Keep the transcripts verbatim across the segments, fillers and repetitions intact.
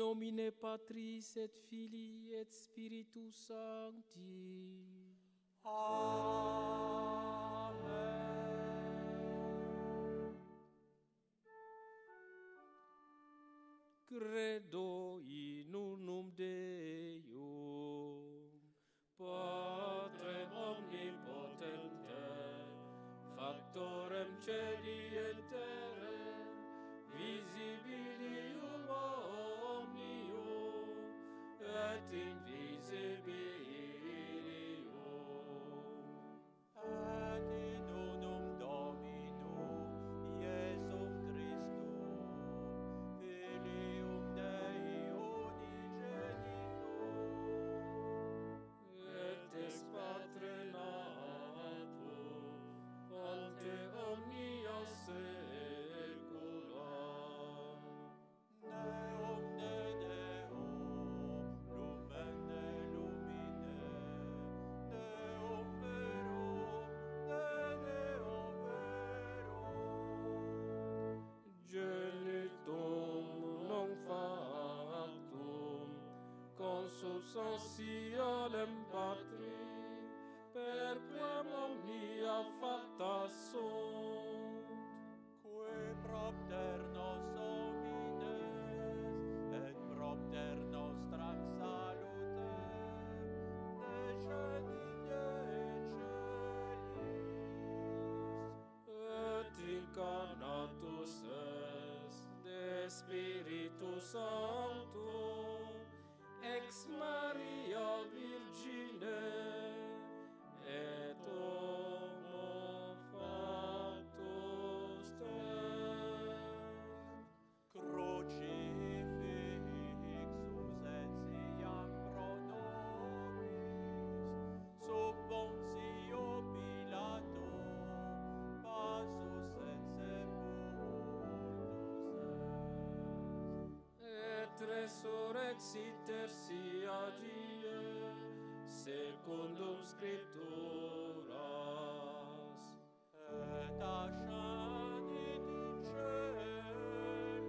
nomine Patris et Filii et Spiritus Sancti. Amen. Credo in unum Deum, Patrem omnipotentem, factorem celi et terrem, visibilium omnium, et invisibilium. Et in unum Domino, Iesum Christum, Filium Dei unigenitum, et ex patre natum, ante omnia se. Socialem patri, perquam omnia facta sunt, quae propter nos homines, et propter nostram salutem, descendia in celis. Et incarnatus est de Spiritus Sanctus, ex Maria Virgine, et homo factus Deum. Crucifixus etiam pro nobis, sub Pontio Pilato, passus et sepultus est. Et resurrexit tertia die, secundum scripturas, et ascendit in caelum,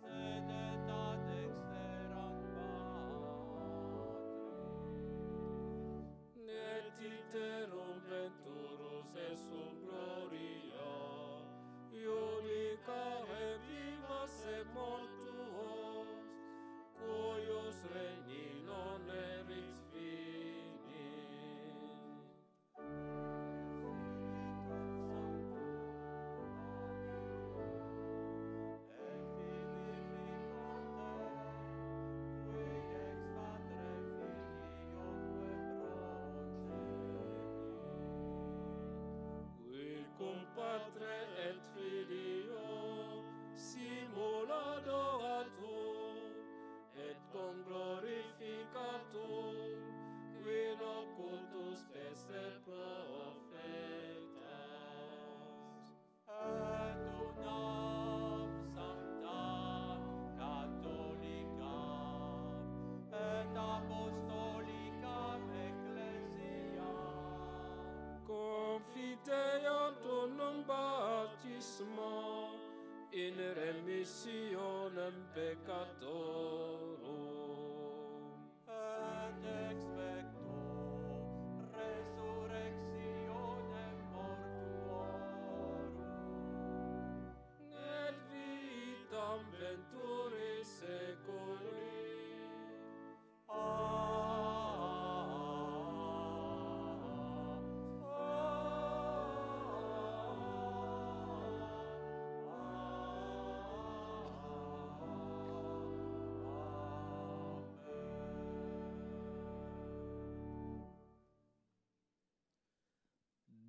sedet ad exteram patris. Et iterum venturus esum gloria, iudica et vivas et mortuos, cuius regni non erit fini. Spiritus Sanctum, et vivificant te, qui ex patre filioque progenit, qui cum patre et filio simulado ad tu, et cum glorificatum, qui in occultus pesse profetas. Et unam sanctam, catholicam, et apostolicam ecclesiam, confideant unum baptismo, in remissionem peccatorum. Et expecto resurrectionem mortuorum, et vitam venturi seculi. Amen.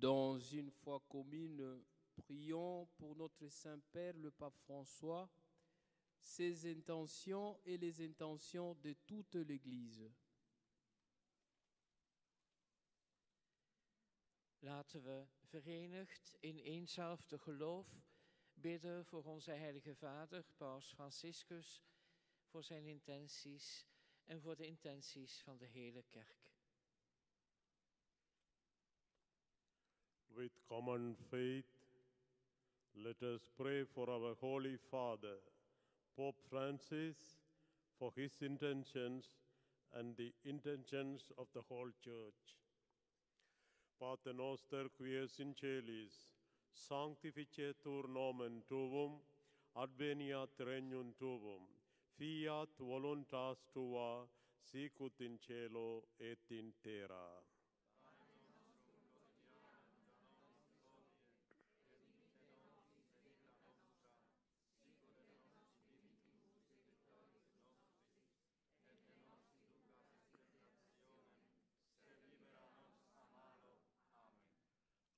Dans une foi commune, prions pour notre Saint-Père, le pape François, ses intentions et les intentions de toute l'Église. Laten we, verenigd in eenzelfde geloof, bidden voor onze heilige vader, Paus Franciscus, voor zijn intenties en voor de intenties van de hele kerk. With common faith, let us pray for our Holy Father, Pope Francis for his intentions and the intentions of the whole Church. Pater noster quies in celis, sanctificetur nomen tuum, adveniat regnum tuum, fiat voluntas tua, sicut in cielo et in terra.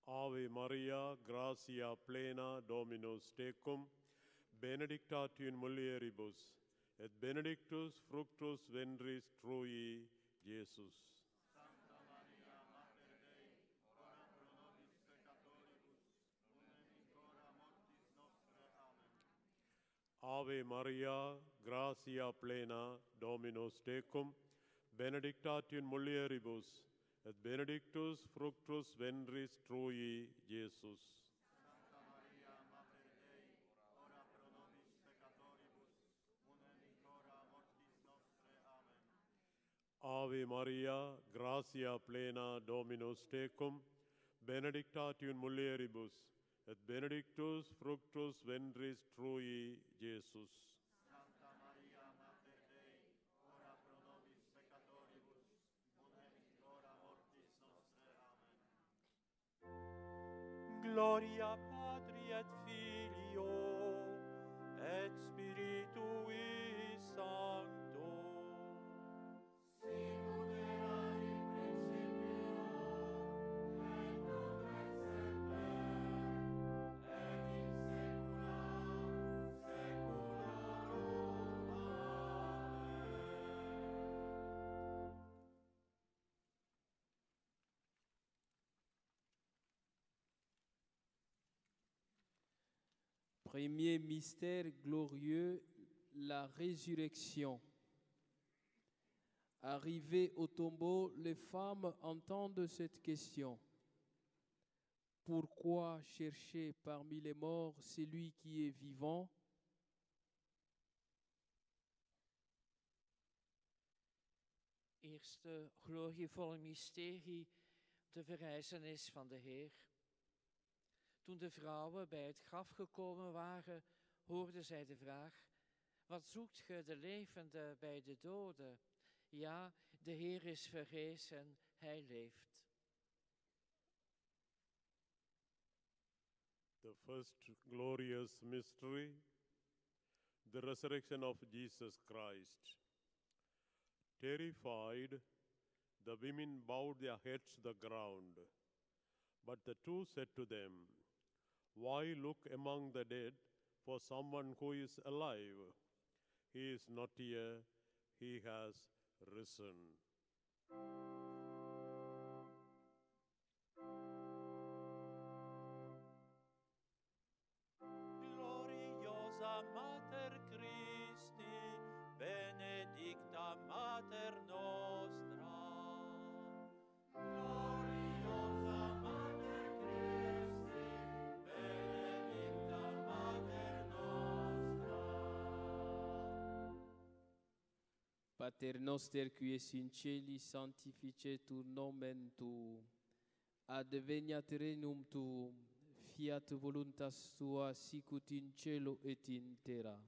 Ave Maria, gratia plena, Dominus tecum, benedicta tu in mulieribus, et benedictus fructus ventris trui, Jesus. Santa Maria, Mater Dei, ora pro nobis peccatoribus, numen in hora mortis nostre. Amen. Ave Maria, gratia plena, Dominus tecum, benedicta tu in mulieribus, et benedictus fructus ventris trui, Jesus. Santa Maria, Mater Dei, ora pro nobis peccatoribus, numen in hora mortis nostre. Amen. Ave Maria, gratia plena, Dominus tecum, benedicta tu in mulieribus, et benedictus fructus ventris trui, Jesus. Gloria Patri et Filio et Spiritui Sancto. Sicut erat in principio et nunc et semper et in saecula saeculorum. Amen. Premier mystère glorieux, la résurrection. Arrivées au tombeau, les femmes entendent cette question. Pourquoi chercher parmi les morts celui qui est vivant? Eerste glorievolle mysterie, de verrijzenis van de Heer. Toen de vrouwen bij het graf gekomen waren, hoorden zij de vraag: wat zoekt ge de levende bij de doden? Ja, de Heer is verrezen, hij leeft. The first glorious mystery, the resurrection of Jesus Christ. Terrified, the women bowed their heads to the ground, but the two said to them, why look among the dead for someone who is alive? He is not here, he has risen. Gloriosa Mater Christi, benedicta Mater nostra. Gloriosa Mater Christi, Pater noster qui es in celi, sanctificetur nomen tuum, adveniat regnum tuum, fiat voluntas tua, sicut in cielo et in terra.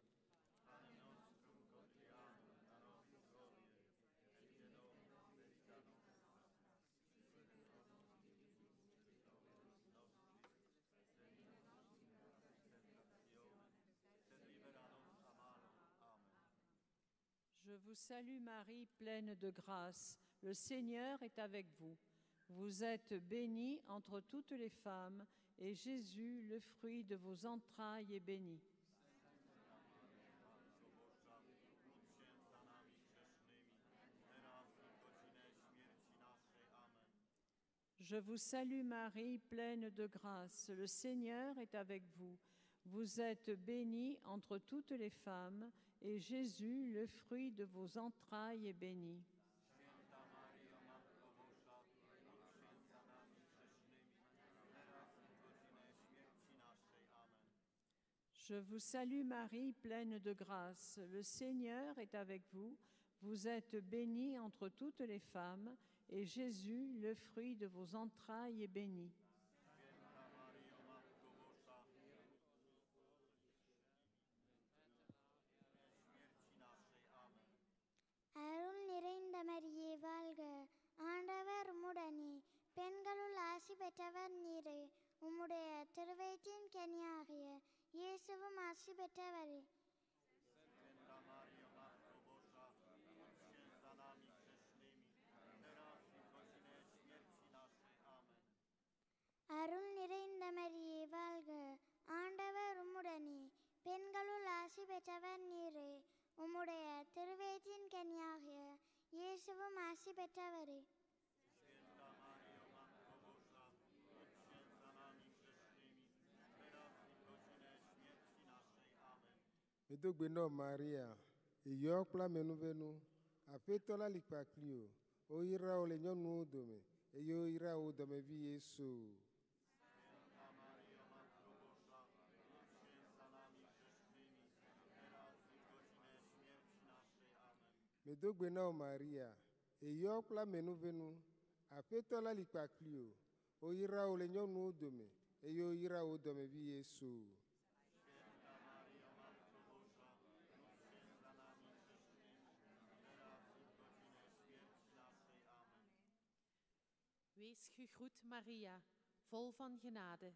Je vous salue Marie, pleine de grâce, le Seigneur est avec vous. Vous êtes bénie entre toutes les femmes, et Jésus, le fruit de vos entrailles, est béni. Je vous salue Marie, pleine de grâce, le Seigneur est avec vous. Vous êtes bénie entre toutes les femmes, et Jésus, le fruit de vos entrailles, est béni. Je vous salue Marie, pleine de grâce. Le Seigneur est avec vous. Vous êtes bénie entre toutes les femmes, et Jésus, le fruit de vos entrailles, est béni. அருள் நிறைந்த மரியே வாழ்க, ஆண்டவர் உம்முடனே, பெண்களுள் ஆசி பெற்றவர் நீரே, உம்முடைய திருவயிற்றின் கனியாகிய இயேசுவும் ஆசி பெற்றவரே. அருள் நிறைந்த மரியே வாழ்க, ஆண்டவர் உம்முடனே, பெண்களுள் ஆசி பெற்றவர் நீரே, உம்முடைய திருவேதியின் கன்னியாகிய இயேசுவும் ஆசி பெற்றவரே. Medogbenɔ Maria, eyɔ kple amenuvenu, aƒetɔ la li kpakplio, woyra wo le nyɔnuwo dome, eye woyra wo domevi Yesu. Medogbenɔ Maria, eyɔ kple amenuvenu, aƒetɔ la li kpakplio, woyra wo le nyɔnuwo dome, eye woyra wo domevi Yesu. Wees gegroet, Maria, vol van genade.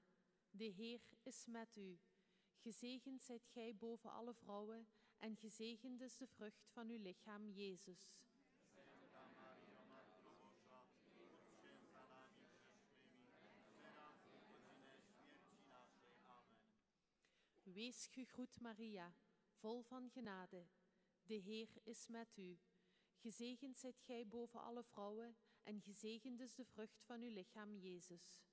De Heer is met u. Gezegend zijt gij boven alle vrouwen, en gezegend is de vrucht van uw lichaam, Jezus. Wees gegroet, Maria, vol van genade. De Heer is met u. Gezegend zijt gij boven alle vrouwen, en gezegend is de vrucht van uw lichaam, Jezus.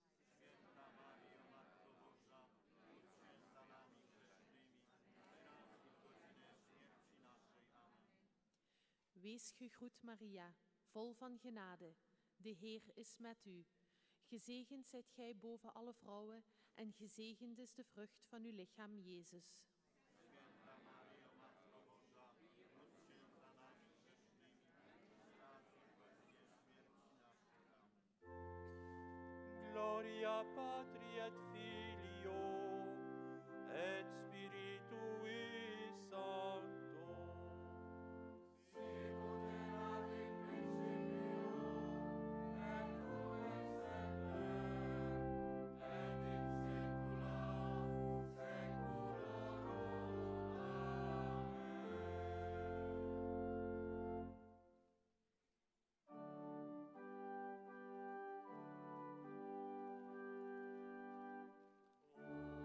Wees gegroet, Maria, vol van genade. De Heer is met u. Gezegend zijt gij boven alle vrouwen, en gezegend is de vrucht van uw lichaam, Jezus. Gloria Patri et Filio et Spiritui Sancto. Sicut erat in principio et cum ex semper et in saecula saeculorum. Amen. Thank you.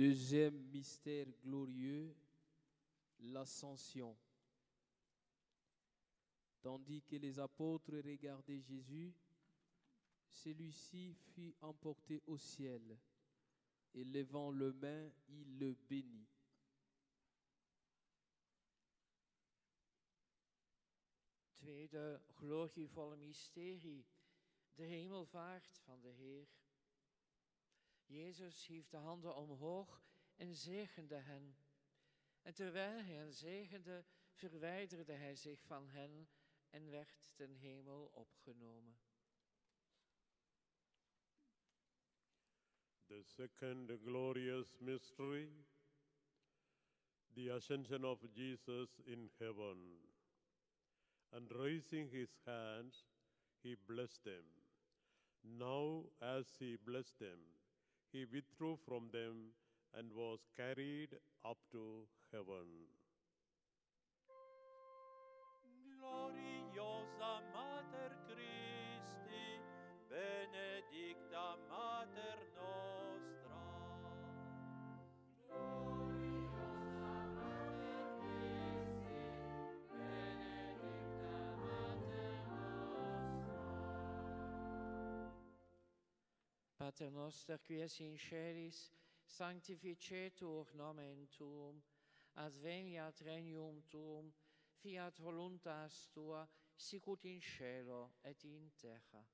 Deuxième mystère glorieux, l'ascension. Tandis que les apôtres regardaient Jésus, celui-ci fut emporté au ciel, et levant les mains, il le bénit. Tweede glorievolle mysterie, de hemelvaart van de Heer. Jezus hief de handen omhoog en zegende hen. En terwijl hij hen zegende, verwijderde hij zich van hen en werd ten hemel opgenomen. The second glorious mystery, the ascension of Jesus in heaven. And raising his hands, he blessed them. Now, as he blessed them, he withdrew from them and was carried up to heaven. Gloriosa Mater Christi, benedicta Mater nostra. Gloriosa Mater Christi, benedicta Mater nostra. Pater noster qui es in celis, sanctificetur nomen tuum, adveniat regnum tuum, fiat voluntas tua, sicut in cielo et in terra.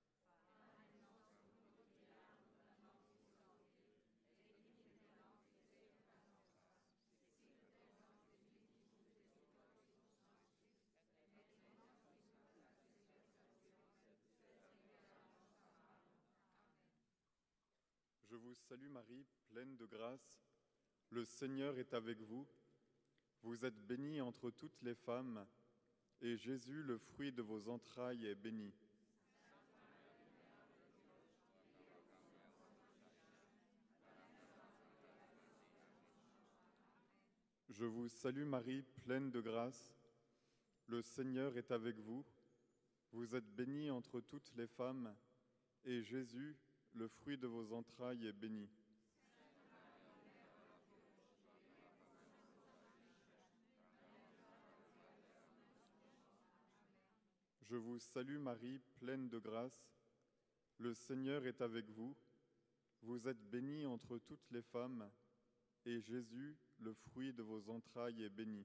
Je vous salue Marie, pleine de grâce, le Seigneur est avec vous. Vous êtes bénie entre toutes les femmes, et Jésus, le fruit de vos entrailles, est béni. Je vous salue Marie, pleine de grâce. Le Seigneur est avec vous. Vous êtes bénie entre toutes les femmes, et Jésus, le fruit de vos entrailles, est béni. Je vous salue Marie, pleine de grâce. Le Seigneur est avec vous. Vous êtes bénie entre toutes les femmes, et Jésus, le fruit de vos entrailles, est béni.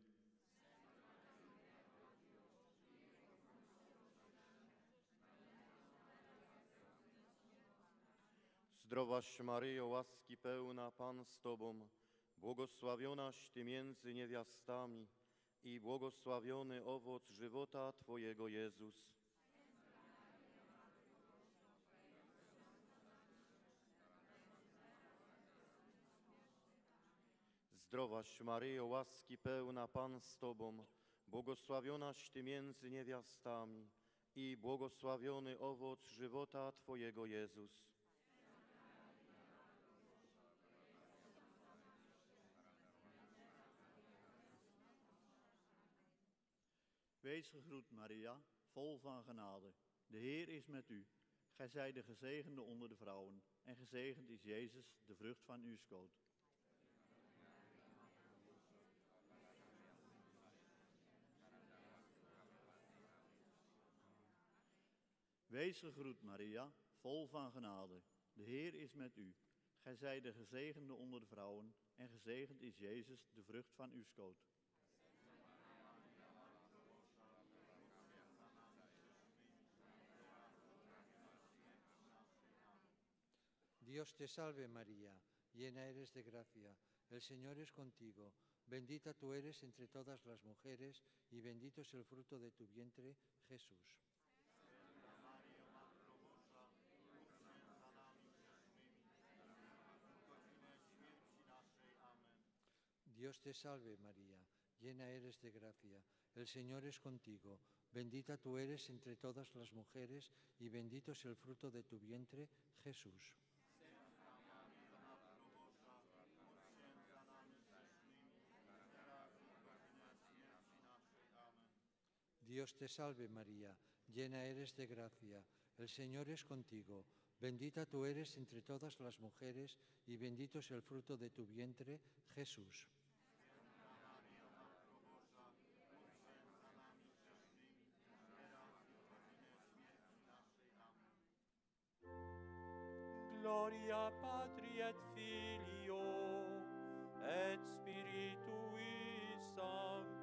Zdrowaś Maryjo, łaski pełna, Pan z Tobą, błogosławionaś Ty między niewiastami, i błogosławiony owoc żywota Twojego, Jezus. Zdrowaś Maryjo, łaski pełna, Pan z Tobą, błogosławionaś Ty między niewiastami i błogosławiony owoc żywota Twojego, Jezus. Wees gegroet, Maria, vol van genade. De Heer is met u. Gij zijt de gezegende onder de vrouwen. En gezegend is Jezus, de vrucht van uw schoot. Wees gegroet, Maria, vol van genade. De Heer is met u. Gij zijt de gezegende onder de vrouwen. En gezegend is Jezus, de vrucht van uw schoot. Dios te salve María, llena eres de gracia, el Señor es contigo, bendita tú eres entre todas las mujeres y bendito es el fruto de tu vientre, Jesús. Dios te salve María, llena eres de gracia, el Señor es contigo, bendita tú eres entre todas las mujeres y bendito es el fruto de tu vientre, Jesús. Dios te salve María, llena eres de gracia, el Señor es contigo, Bendita tú eres entre todas las mujeres, y bendito es el fruto de tu vientre, Jesús. Gloria Patri et Filio et Spiritui Sancto.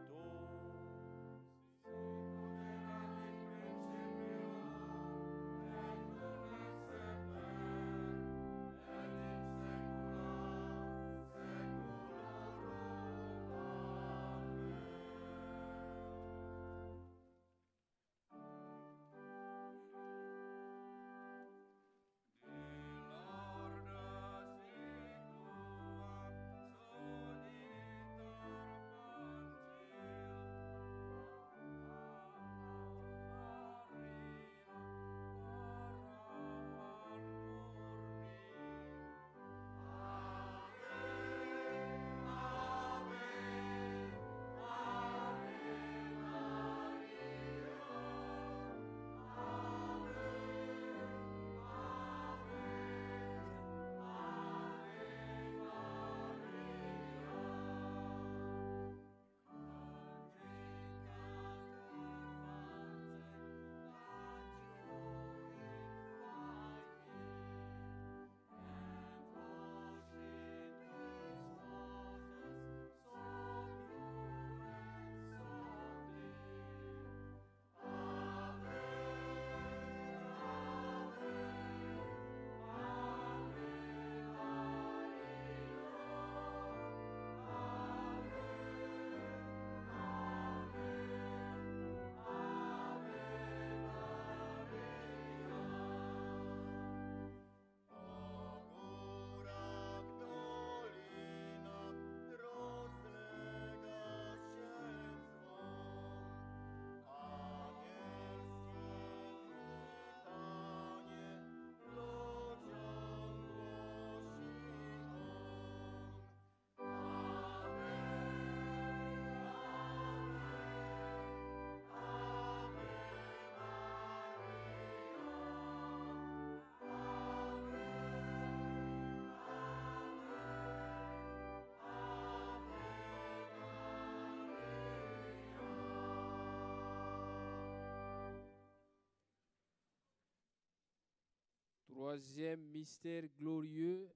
Troisième mystère glorieux,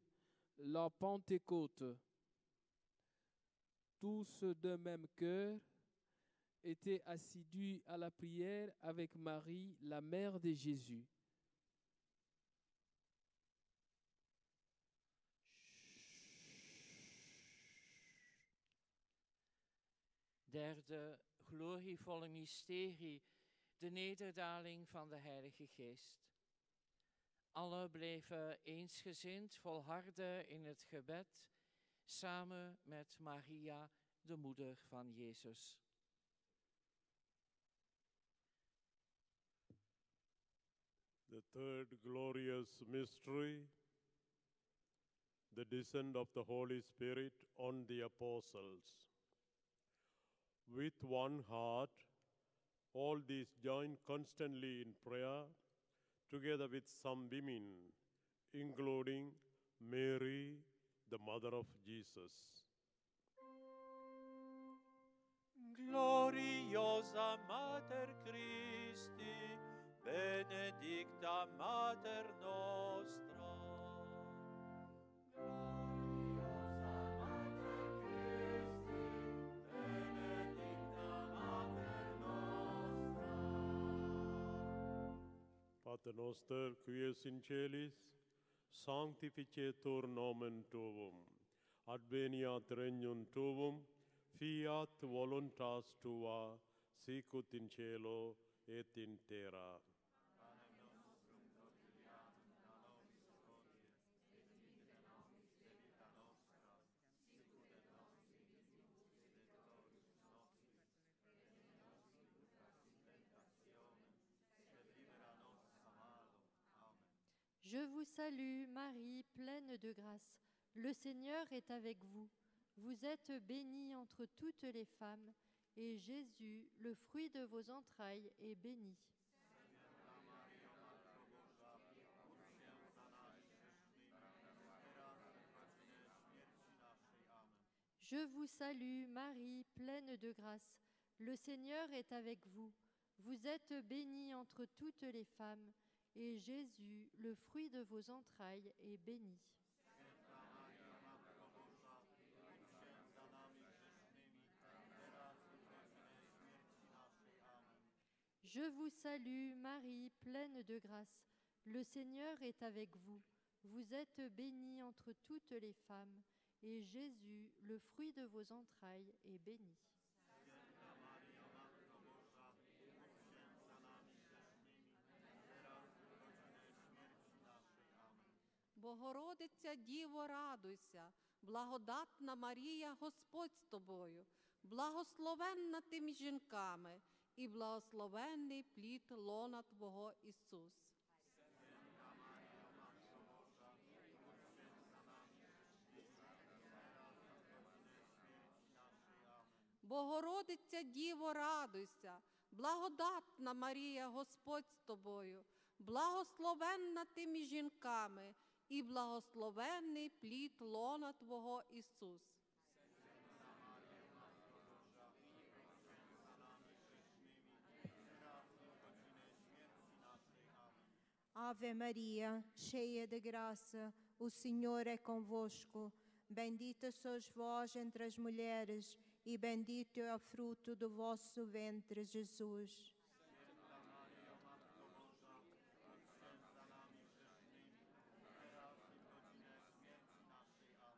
la Pentecôte. Tous de même cœur étaient assidus à la prière avec Marie, la mère de Jésus. Derde glorievolle mysterie, de nederdaling van de Heilige Geest. Alle bleven eensgezind volharden in het gebed, samen met Maria, de moeder van Jezus. The third glorious mystery, the descent of the Holy Spirit on the apostles. With one heart, all these joined constantly in prayer, together with some women, including Mary, the mother of Jesus. Gloriosa Mater Christi, benedicta Mater Nostra. Pater noster, quies in celis, sanctificetur nomen tuum, adveniat regnum tuum, fiat voluntas tua, sicut in cielo et in terra. Je vous salue, Marie, pleine de grâce. Le Seigneur est avec vous. Vous êtes bénie entre toutes les femmes, et Jésus, le fruit de vos entrailles, est béni. Sainte Marie, Mère de Dieu, Je vous salue, Marie, pleine de grâce. Le Seigneur est avec vous. Vous êtes bénie entre toutes les femmes, et Jésus, le fruit de vos entrailles, est béni. Je vous salue, Marie, pleine de grâce. Le Seigneur est avec vous. Vous êtes bénie entre toutes les femmes, et Jésus, le fruit de vos entrailles, est béni. Богородиця, Діво, радуйся, благодатна Марія, Господь з тобою, благословенна ти між жінками, і благословенний плід лона Твого, Ісус. Богородиця, Діво, радуйся, благодатна Марія, Господь з тобою, благословенна ти між жінками, і благословенний плід лона Твого, Ісус. Ave Maria, cheia de graça, o Senhor é convosco. Bendita sois vós entre as mulheres, e bendito é o fruto do vosso ventre, Jesus.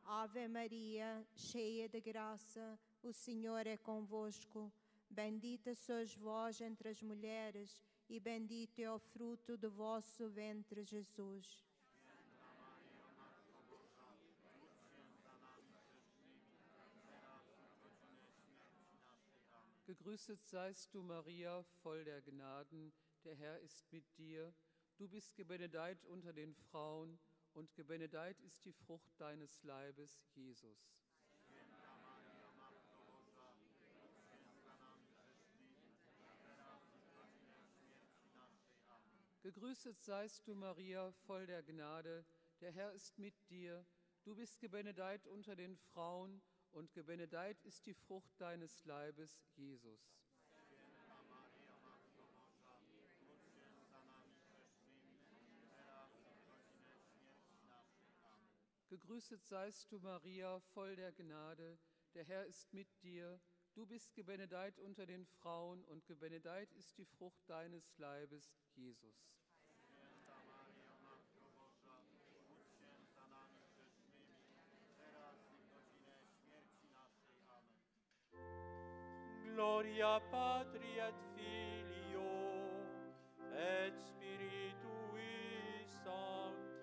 Ave Maria, cheia de graça, o Senhor é convosco. Bendita sois vós entre as mulheres, e bendito é o fruto do vosso ventre, Jesus. Gegrüßet seist du, Maria, voll der Gnaden, der Herr ist mit dir. Du bist gebenedeit unter den Frauen, und gebenedeit ist die Frucht deines Leibes, Jesus. Gegrüßet seist du, Maria, voll der Gnade, der Herr ist mit dir. Du bist gebenedeit unter den Frauen, und gebenedeit ist die Frucht deines Leibes, Jesus. Gegrüßet seist du, Maria, voll der Gnade, der Herr ist mit dir. Du bist gebenedeit unter den Frauen, und gebenedeit ist die Frucht deines Leibes, Jesus. Gloria Patri et Filio et Spiritui Sancto.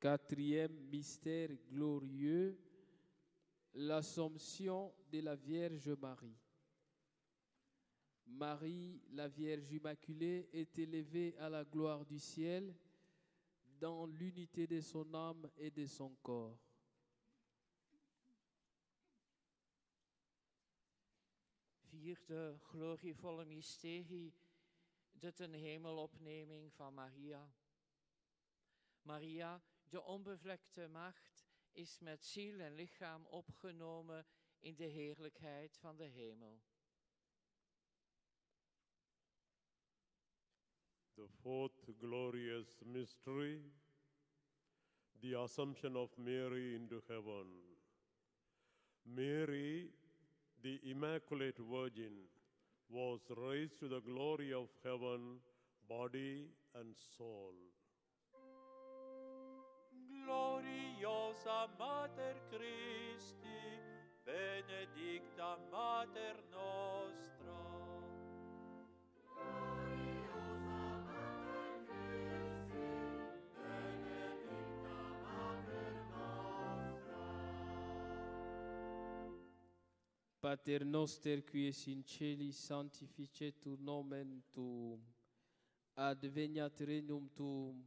Quatrième mystère glorieux, l'Assomption de la Vierge Marie. Marie, la Vierge Immaculée, est élevée à la gloire du ciel dans l'unité de son âme et de son corps. Vierde glorievolle mysterie, de ten hemelopneming van Maria. Maria, de onbevlekte maagd, is met ziel en lichaam opgenomen in de heerlijkheid van de hemel. The fourth glorious mystery, the Assumption of Mary into heaven. Mary, the Immaculate Virgin, was raised to the glory of heaven, body and soul. Gloriosa Mater Christi, benedicta Mater Nostra. Pater noster qui es in celi, sanctificetur nomen tuum, adveniat regnum tuum,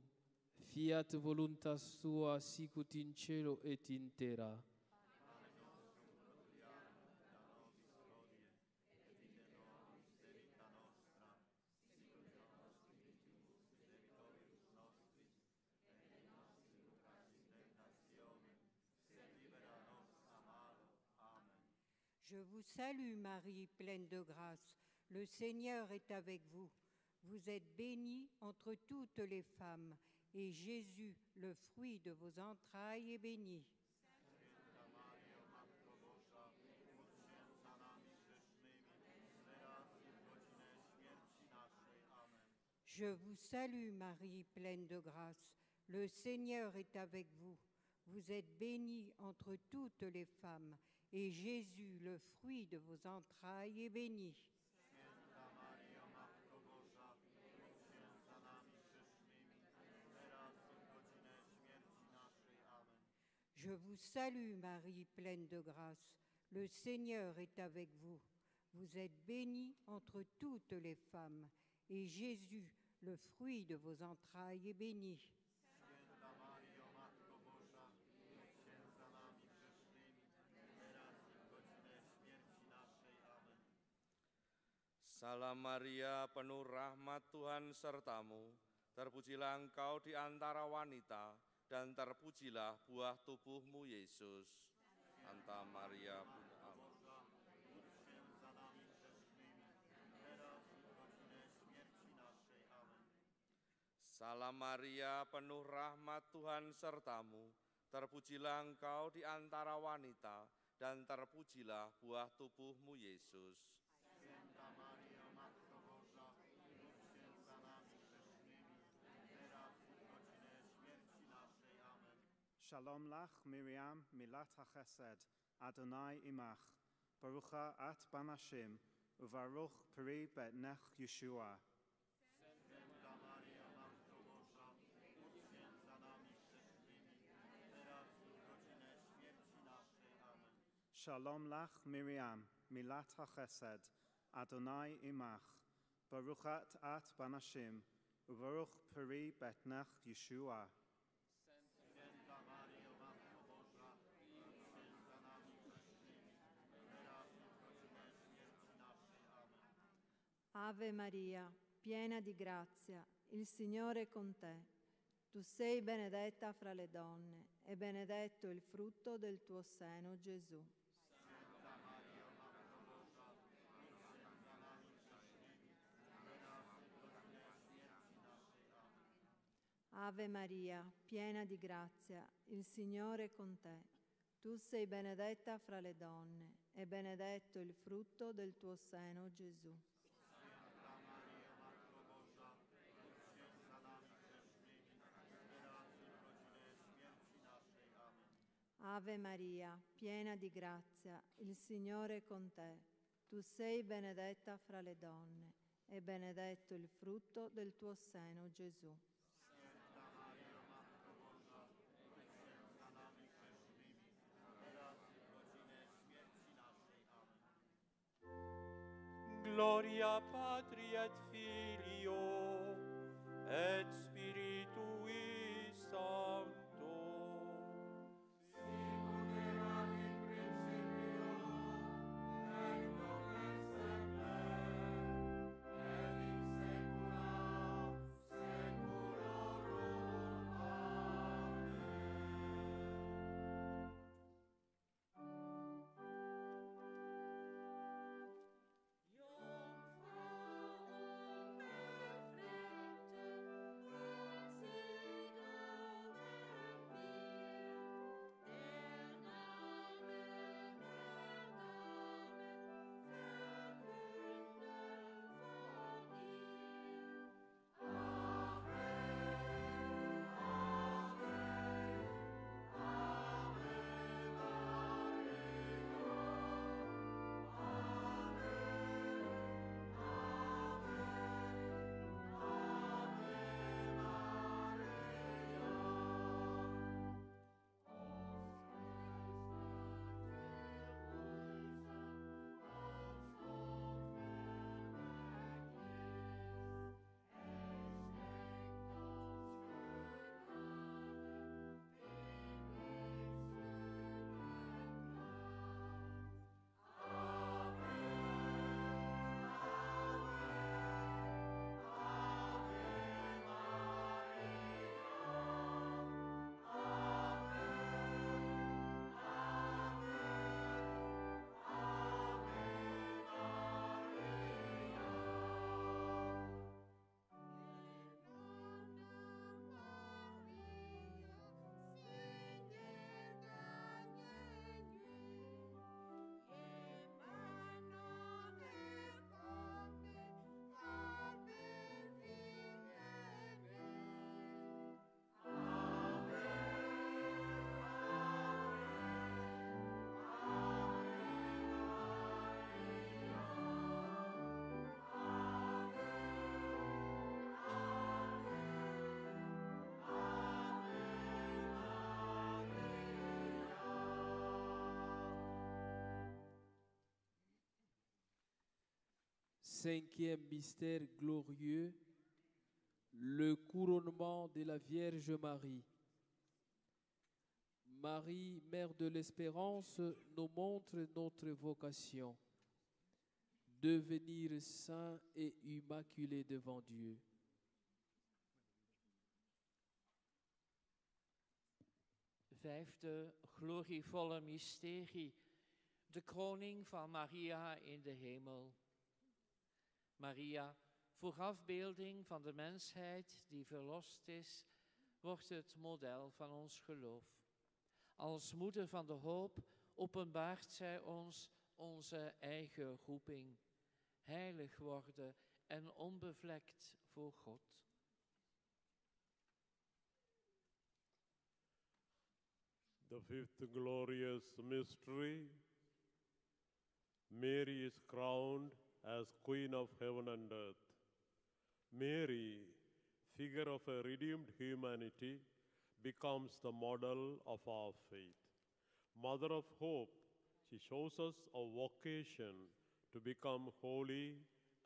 fiat voluntas tua sicut in cielo et in terra. Je vous salue, Marie, pleine de grâce. Le Seigneur est avec vous. Vous êtes bénie entre toutes les femmes, et Jésus, le fruit de vos entrailles, est béni. Je vous salue, Marie, pleine de grâce. Le Seigneur est avec vous. Vous êtes bénie entre toutes les femmes, et Jésus, le fruit de vos entrailles, est béni. Je vous salue, Marie, pleine de grâce. Le Seigneur est avec vous. Vous êtes bénie entre toutes les femmes, et Jésus, le fruit de vos entrailles, est béni. Salam Maria, penuh rahmat Tuhan sertamu, terpujilah engkau di antara wanita, dan terpujilah buah tubuhmu, Yesus. Santa Maria, Bunda Allah. Salam Maria, penuh rahmat Tuhan sertamu, terpujilah engkau di antara wanita, dan terpujilah buah tubuhmu, Yesus. Shalom lach, Miriam, milat ha-chesed, Adonai imach, barucha at banashim, uvaruch peri bet nech Yeshua. Shalom lach, Miriam, milat ha-chesed, Adonai imach, baruchat at banashim, uvaruch peri betnach Yeshua. Ave Maria, piena di grazia, il Signore è con te. Tu sei benedetta fra le donne, e benedetto il frutto del tuo seno, Gesù. Ave Maria, piena di grazia, il Signore è con te. Tu sei benedetta fra le donne, e benedetto il frutto del tuo seno, Gesù. Ave Maria, piena di grazia, il Signore è con te. Tu sei benedetta fra le donne, e benedetto il frutto del tuo seno, Gesù. Gloria Patri et Filio et Spiritui Sancto. Sicut erat in principio et hoc et semper et in saecula saeculorum. Amen. Cinquième mystère glorieux, le couronnement de la Vierge Marie. Marie, Mère de l'Espérance, nous montre notre vocation, devenir saint et immaculé devant Dieu. Vijfde glorievolle mysterie, de kroning van Maria in de hemel. Maria, voorafbeelding van de mensheid die verlost is, wordt het model van ons geloof. Als moeder van de hoop openbaart zij ons onze eigen roeping, heilig worden en onbevlekt voor God. The fifth glorious mystery, Mary is crowned as Queen of Heaven and Earth. Mary, figure of a redeemed humanity, becomes the model of our faith. Mother of hope, she shows us a vocation to become holy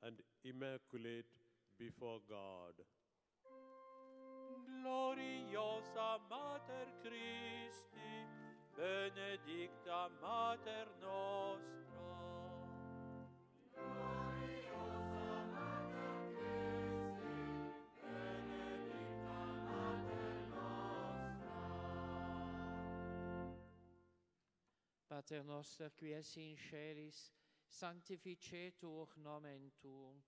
and immaculate before God. Gloriosa Mater Christi, benedicta Mater Nostra. Pater noster, qui esi in celis, sanctificetur nomen tuum,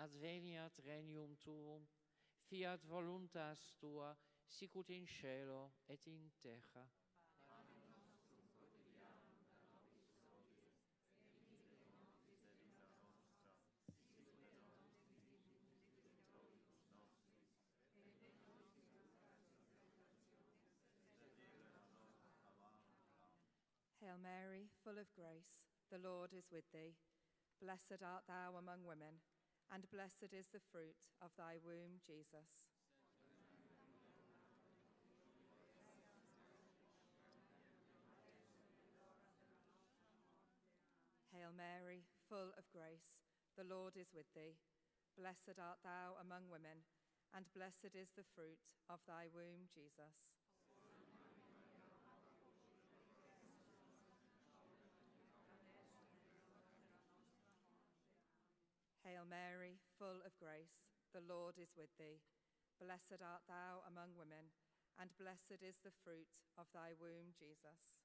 adveniat regnum tuum, fiat voluntas tua, sicut in cielo et in terra. Hail Mary, full of grace, the Lord is with thee. Blessed art thou among women, and blessed is the fruit of thy womb, Jesus. Hail Mary, full of grace, The Lord is with thee. Blessed art thou among women, and blessed is the fruit of thy womb, Jesus. Hail Mary, full of grace, the Lord is with thee. Blessed art thou among women, and blessed is the fruit of thy womb, Jesus.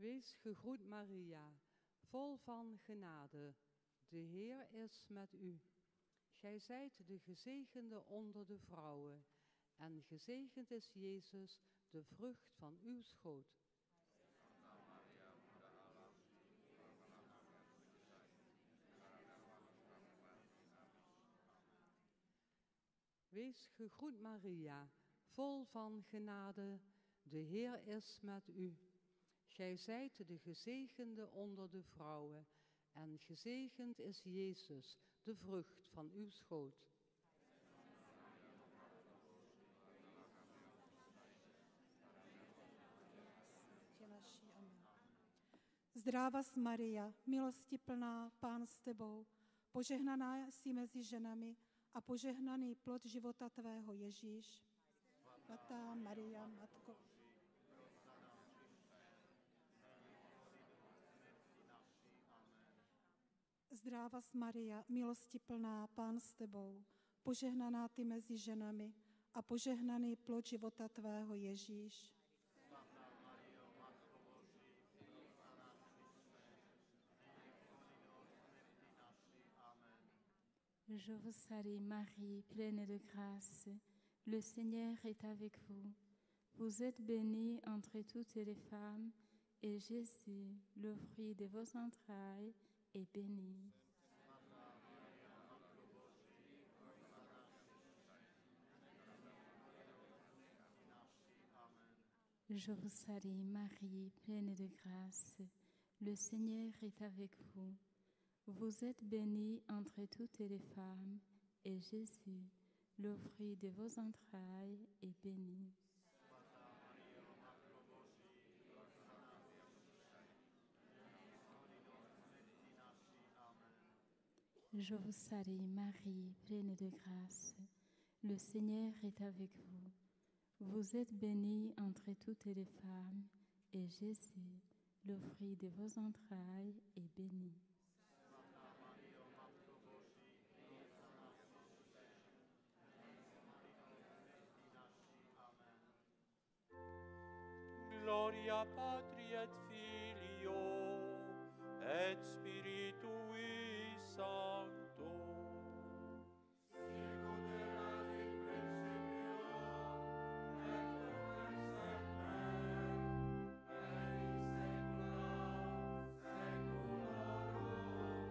Wees gegroet, Maria, vol van genade. De Heer is met u. Gij zijt de gezegende onder de vrouwen. En gezegend is Jezus, de vrucht van uw schoot. Wees gegroet, Maria, vol van genade. De Heer is met u. Gij zijt de gezegende onder de vrouwen, en gezegend is Jezus, de vrucht van uw schoot. Zdravas Maria, milosti plná, Pán s tebou, požehnaná jsi mezi ženami a požehnaný plod života tvého Ježíš. Svatá Maria, Matko, Zdrávas Maria, milosti plná, Pán s tebou, požehnaná ty mezi ženami a požehnaný plod života tvého Ježíš. Je vous salue Marie, pleine de grâce, le Seigneur est avec vous. Vous êtes bénie entre toutes les femmes et Jésus, le fruit de vos entrailles, et béni. Je vous salue Marie, pleine de grâce, le Seigneur est avec vous. Vous êtes bénie entre toutes les femmes, et Jésus, le fruit de vos entrailles, est béni. Je vous salue Marie, pleine de grâce, le Seigneur est avec vous. Vous êtes bénie entre toutes les femmes, et Jésus, le fruit de vos entrailles, est béni. Gloria Patri et Filio et Spiritui Sancto. Sicut erat in principio et nunc et semper et in saecula saeculorum.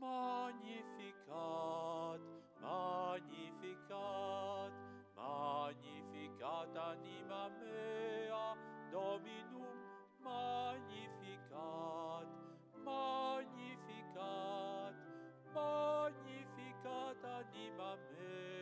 Amen. Magnificat, magnificat, magnificat anima mea, Dominum magnificat, magnificat, magnificat anima mea.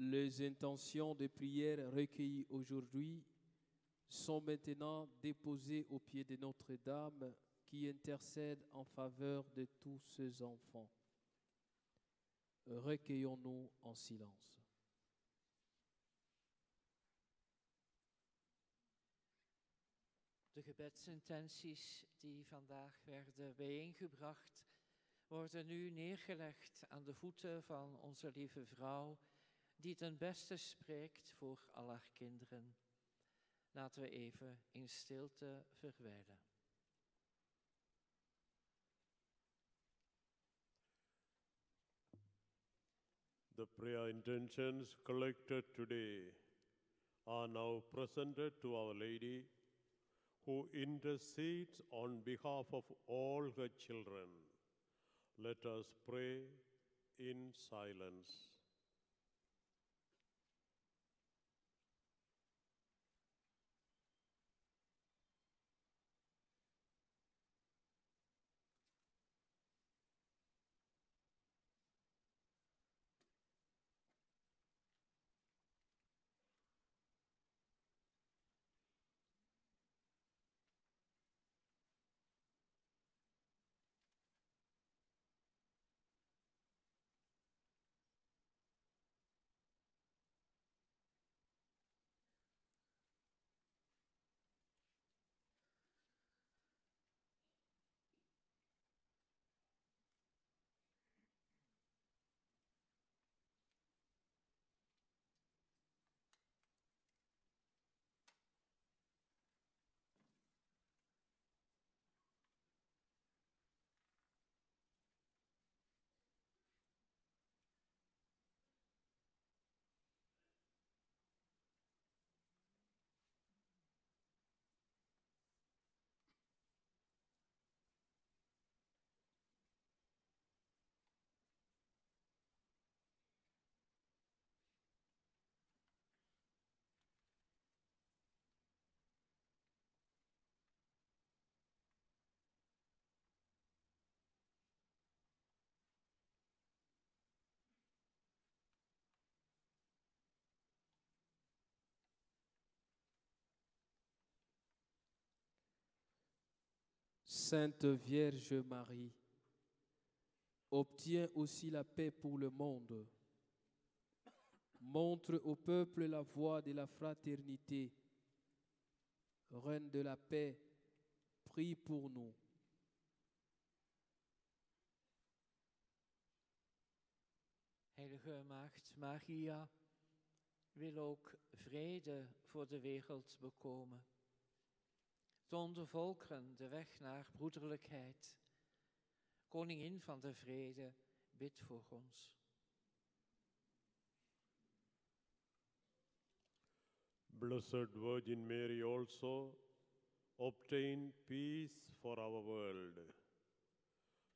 Les intentions de prière recueillies aujourd'hui sont maintenant déposées aux pieds de Notre-Dame qui intercède en faveur de tous ses enfants. Recueillons-nous en silence. De gebedsintenties die vandaag werden bijeengebracht, worden nu neergelegd aan de voeten van onze lieve vrouw, die ten beste spreekt voor al haar kinderen. Laten we even in stilte verwijlen. The prayer intentions collected today are now presented to Our Lady, who intercedes on behalf of all her children. Let us pray in silence. Sainte Vierge Marie, obtiens aussi la paix pour le monde. Montre au peuple la voie de la fraternité. Reine de la paix, prie pour nous. Heilige Maagd Maria wil ook vrede voor de wereld bekomen. Toon de volkeren de weg naar broederlijkheid. Koningin van de vrede, bid voor ons. Blessed Virgin Mary also, obtain peace for our world.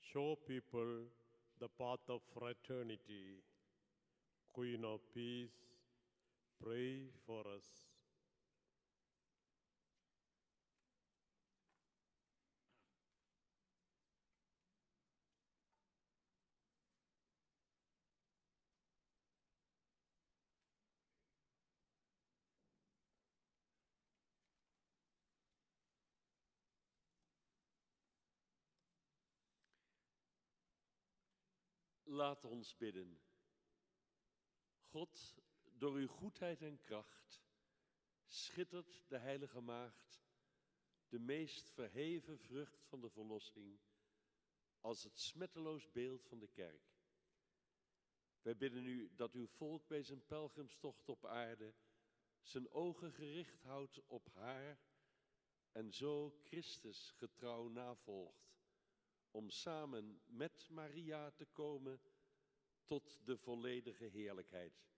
Show people the path of fraternity. Queen of Peace, pray for us. Laat ons bidden. God, door uw goedheid en kracht schittert de heilige maagd, de meest verheven vrucht van de verlossing, als het smetteloos beeld van de kerk. Wij bidden u dat uw volk bij zijn pelgrimstocht op aarde zijn ogen gericht houdt op haar en zo Christus getrouw navolgt, om samen met Maria te komen tot de volledige heerlijkheid,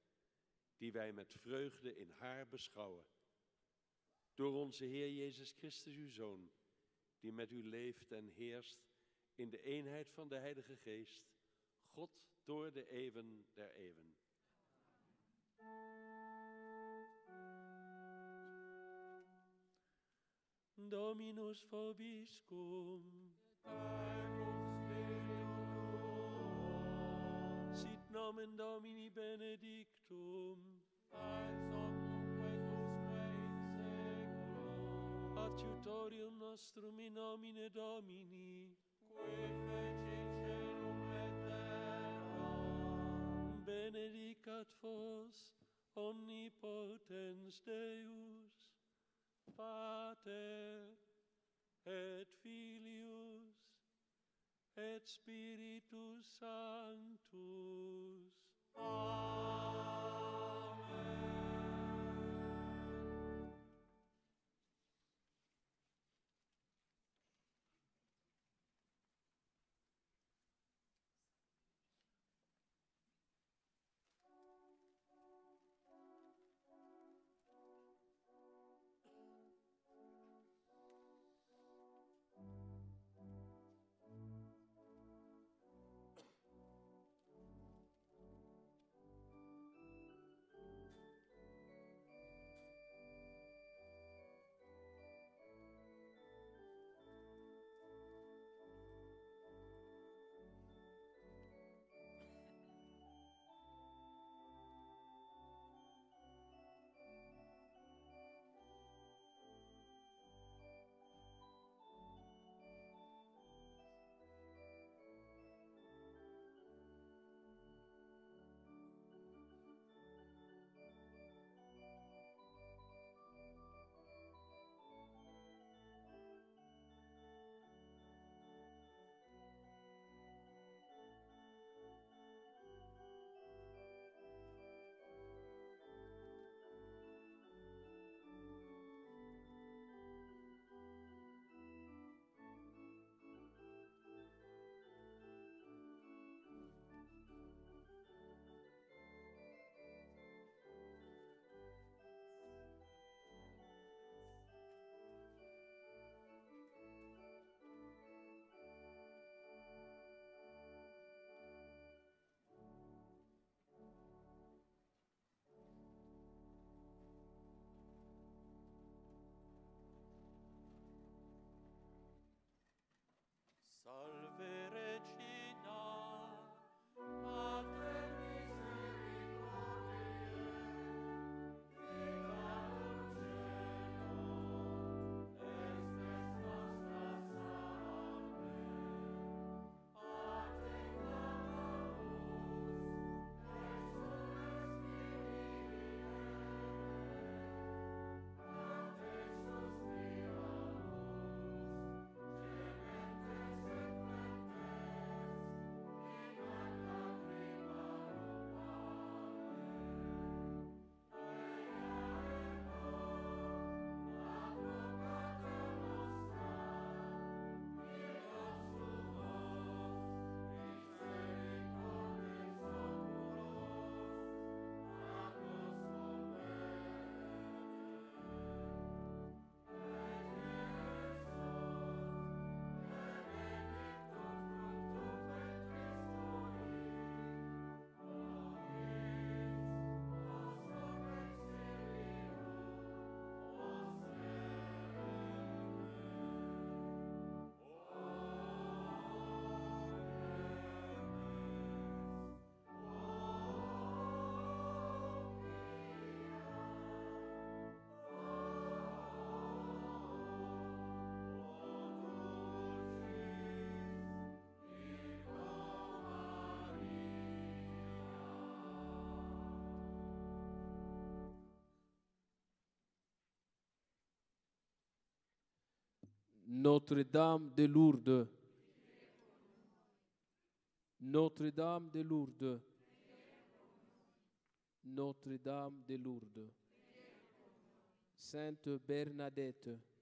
die wij met vreugde in haar beschouwen. Door onze Heer Jezus Christus, uw Zoon, die met u leeft en heerst in de eenheid van de Heilige Geest, God door de eeuwen der eeuwen. Dominus vobiscum. Sit nomen Domini benedictum. Ex omnum usque in seculum. Adiutorium nostrum in nomine Domini, qui fecit celum et terram. Benedicat vos omnipotens Deus, Pater et Filius et Spiritus Sanctus. Amen. Salve Regina, Mater Misericordiae, vicator Ceno, estes nostra salve, adecua vos, exules divine, ad te suspiramus, Notre-Dame de Lourdes, Notre-Dame de Lourdes, Notre-Dame de Lourdes, Sainte Bernadette,